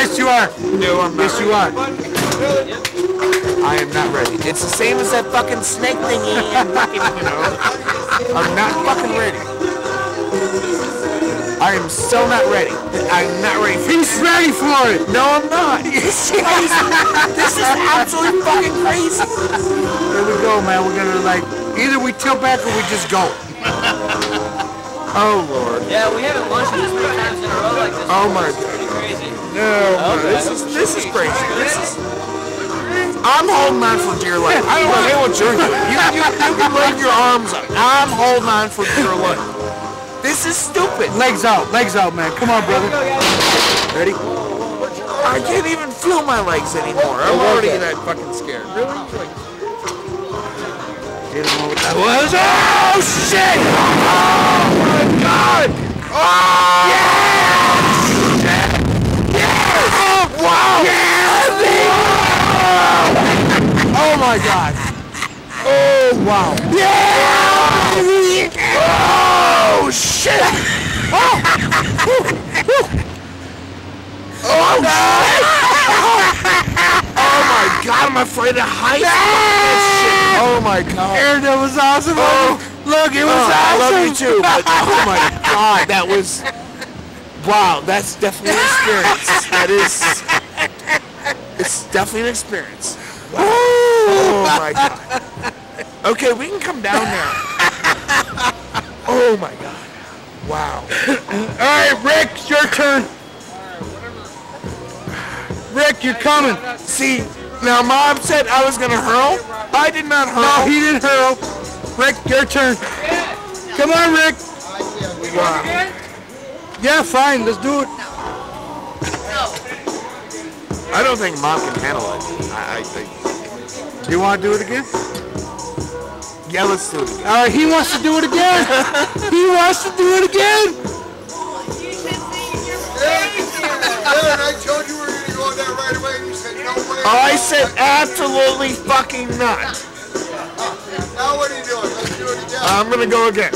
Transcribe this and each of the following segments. Yes, you are. No, I'm not. Yes, you are. I am not ready. It's the same as that fucking snake thingy. You know. I'm not fucking ready. I am so not ready. I'm not ready for it. He's ready for it! No, I'm not! This is absolutely fucking crazy! Here we go, man. We're gonna, like, either we tilt back or we just go. Oh, Lord. Yeah, we haven't launched this many times in a row like this. Oh, my God. It's pretty crazy. No, okay. This is crazy. This is... I'm holding on for dear life. I don't know what you're doing. You can lay your arms up. I'm holding on for dear life. This is stupid. Legs out, man. Come on, brother. Ready? I can't even feel my legs anymore. I'm already that fucking scared. Really? Get him over that was. Oh, shit! Oh, my God! Oh! Yes! Yes! Yes! Oh, wow! Yes! Yes! Oh, my God. Oh, wow. Yes! Oh! Oh, shit! Oh! Oh, no. Shit! Oh, my God, I'm afraid of heights. No. Shit. Oh, my God. Aaron, that was awesome. Oh. Look, it was awesome. I love you, too. But, oh, my God, that was... Wow, that's definitely an experience. That is... It's definitely an experience. Wow. Oh, my God. Okay, we can come down now. Oh my God. Wow. Alright, Rick, it's your turn. Rick, you're coming. See, now Mom said I was gonna hurl. I did not hurl. No, he didn't hurl. Rick, your turn. Come on, Rick. Wow. Yeah, fine, let's do it. I don't think Mom can handle it. I think. Do you wanna do it again? Yeah, let's do it again. Alright, he wants to do it again! He wants to do it again! You should see your face here! Aaron, I told you we were going to go on that right away and you said no way. Oh, I said absolutely fucking not. Now what are you doing? Let's do it again. I'm going to go again.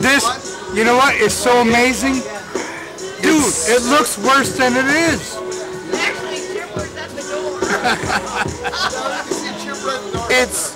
This, you know what, it's so amazing. Dude, it looks worse than it is. Actually, Chipper's at the door. It's...